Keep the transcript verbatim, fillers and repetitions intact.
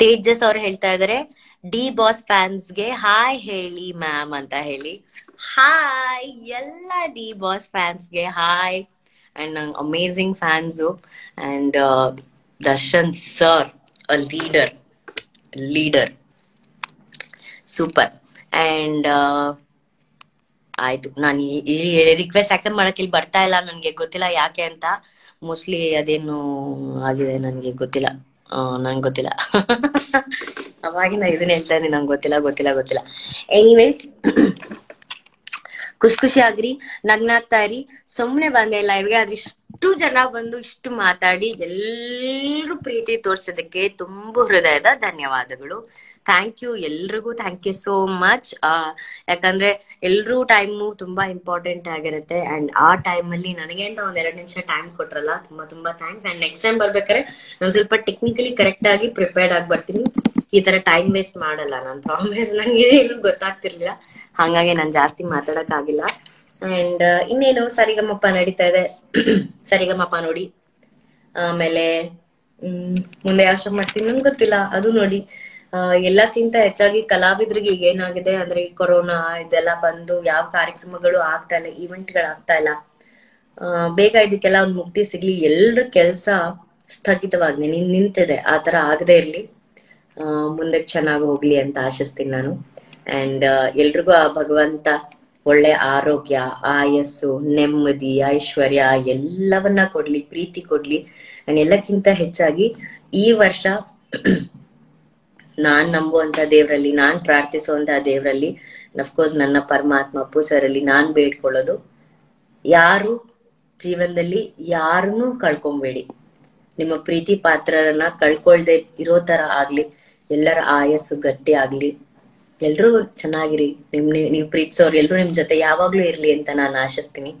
तेजस और ಹೇಳ್ತಾ ಇದ್ದಾರೆ ಡಿ ಬಾಸ್ ಫ್ಯಾನ್ಸ್ ಗೆ ಹಾಯ್ ಹೇಳಿ ಮ್ಯಾಮ್ ಅಂತ ಹೇಳಿ ಹಾಯ್ ಎಲ್ಲ ಡಿ ಬಾಸ್ ಫ್ಯಾನ್ಸ್ ಗೆ hi and amazing fans and Darshan sir a leader leader super and ಆಯ್ತು ನಾನು ಈ ರಿಕ್ವೆಸ್ಟ್ ಆಕ್ಸೆಪ್ಟ್ ಮಾಡಕ್ಕೆ ಇಲ್ಲಿ ಬರ್ತಾ ಇಲ್ಲ ನನಗೆ ಗೊತ್ತಿಲ್ಲ ಯಾಕೆ ಅಂತ ಮೋಸ್ಟ್ಲಿ ಅದೇನು ಆಗಿದೆ ನನಗೆ ಗೊತ್ತಿಲ್ಲ ನಂಗೆ ಗೊತ್ತಿಲ್ಲ ಅವಾಗಿನ ಇದನ್ನ ಹೇಳ್ತಾ ಇದ್ದೀನಿ ನಂಗೆ ಗೊತ್ತಿಲ್ಲ ಗೊತ್ತಿಲ್ಲ ಗೊತ್ತಿಲ್ಲ ಎನಿವೇಸ್ ಖುಷಿ ಖುಷಿ ಆಗ್ರಿ ನಗ್ನಾಗ್ತಾ ಇರಿ ಸುಮ್ಮನೆ ಬಂದೆ ಲೈವ್ಗೆ ಆದ್ರೆ ಇಷ್ಟು ಜನ ಬಂದು ಇಷ್ಟು ಮಾತಾಡಿ ಎಲ್ಲರೂ ಪ್ರೀತಿ ತೋರಿಸೋದಕ್ಕೆ ತುಂಬು ಹೃದಯದ ಧನ್ಯವಾದಗಳು ಥ್ಯಾಂಕ್ ಯು ಎಲ್ರಿಗೂ ಥ್ಯಾಂಕ್ ಯು ಸೋ ಮಚ್ ಯಾಕಂದ್ರೆ ಎಲ್ರೂ ಟೈಮು ತುಂಬಾ ಇಂಪಾರ್ಟೆಂಟ್ ಆಗಿರುತ್ತೆ ಅಂಡ್ ಆ ಟೈಮ್ ಅಲ್ಲಿ ನನಗೆ ಅಂತ ಒಂದ್ ಎರಡು ನಿಮಿಷ ಟೈಮ್ ಕೊಟ್ರಲ್ಲ ತುಂಬಾ ತುಂಬಾ ಥ್ಯಾಂಕ್ಸ್ ಅಂಡ್ ನೆಕ್ಸ್ಟ್ ಟೈಮ್ ಬರ್ಬೇಕಾದ್ರೆ ನಾನು ಸ್ವಲ್ಪ ಟೆಕ್ನಿಕಲಿ ಕರೆಕ್ಟ್ ಆಗಿ ಪ್ರಿಪೇರ್ಡ್ ಆಗಿ ಬರ್ತೀನಿ ಈ ತರ ಟೈಮ್ ವೇಸ್ಟ್ ಮಾಡಲ್ಲ ನಾನು ಪ್ರಾಮಿಸ್ ನಂಗೆ ಏನು ಗೊತ್ತಾಗ್ತಿರ್ಲಿಲ್ಲ ಹಾಗಾಗಿ ನಾನು ಜಾಸ್ತಿ ಮಾತಾಡಕ್ ಆಗಿಲ್ಲ ಅಂಡ್ ಇನ್ನೇನು ಸರಿಗಮಪ್ಪ ನಡೀತಾ ಇದೆ ಸರಿಗಮಪ್ಪ ನೋಡಿ ಆಮೇಲೆ ಹ್ಮ್ ಮುಂದೆ ಯಾವ ಶೋ ಮಾಡ್ತೀನಿ ನನ್ಗೆ ಗೊತ್ತಿಲ್ಲ ಅದು ನೋಡಿ ಎಲ್ಲಕ್ಕಿಂತ ಹೆಚ್ಚಾಗಿ ಕಲಾವಿದರಿಗೆ ಈಗ ಏನಾಗಿದೆ ಅಂದ್ರೆ ಈ ಕೊರೋನಾ ಇದೆಲ್ಲ ಬಂದು ಯಾವ ಕಾರ್ಯಕ್ರಮಗಳು ಆಗ್ತಾ ಇಲ್ಲ ಈವೆಂಟ್ ಗಳು ಆಗ್ತಾ ಇಲ್ಲ ಅಹ್ ಬೇಗ ಇದಕ್ಕೆಲ್ಲ ಒಂದ್ ಮುಕ್ತಿ ಸಿಗ್ಲಿ ಎಲ್ರ ಕೆಲ್ಸ ಸ್ಥಗಿತವಾಗಿ ನಿಂತಿದೆ ಆ ತರ ಆಗದೆ ಇರ್ಲಿ ಅಹ್ ಮುಂದೆ ಚೆನ್ನಾಗಿ ಹೋಗ್ಲಿ ಅಂತ ಆಶಿಸ್ತೀನಿ ನಾನು ಅಂಡ್ ಎಲ್ರಿಗೂ ಆ ಭಗವಂತ ಒಳ್ಳೆ ಆರೋಗ್ಯ ಆಯಸ್ಸು ನೆಮ್ಮದಿ ಐಶ್ವರ್ಯ ಎಲ್ಲವನ್ನ ಕೊಡ್ಲಿ ಪ್ರೀತಿ ಕೊಡ್ಲಿ ಅಂಡ್ ಎಲ್ಲಕ್ಕಿಂತ ಹೆಚ್ಚಾಗಿ ಈ ವರ್ಷ ನಾನ್ ನಂಬುವಂತ ದೇವರಲ್ಲಿ ನಾನ್ ಪ್ರಾರ್ಥಿಸುವಂತ ದೇವರಲ್ಲಿ ಅಫ್ಕೋರ್ಸ್ ನನ್ನ ಪರಮಾತ್ಮ ಅಪ್ಪು ಸರಲ್ಲಿ ನಾನ್ ಬೇಡ್ಕೊಳ್ಳೋದು ಯಾರು ಜೀವನದಲ್ಲಿ ಯಾರನ್ನೂ ಕಳ್ಕೊಂಬೇಡಿ ನಿಮ್ಮ ಪ್ರೀತಿ ಪಾತ್ರರನ್ನ ಕಳ್ಕೊಳ್ದೆ ಇರೋ ತರ ಆಗ್ಲಿ ಎಲ್ಲರ ಆಯಸ್ಸು ಗಟ್ಟಿ ಆಗ್ಲಿ ಎಲ್ರೂ ಚೆನ್ನಾಗಿರಿ ನಿಮ್ ನೀವ್ ಪ್ರೀತಿಸೋರ್ ಎಲ್ರು ನಿಮ್ ಜೊತೆ ಯಾವಾಗ್ಲೂ ಇರ್ಲಿ ಅಂತ ನಾನು ಆಶಿಸ್ತೀನಿ.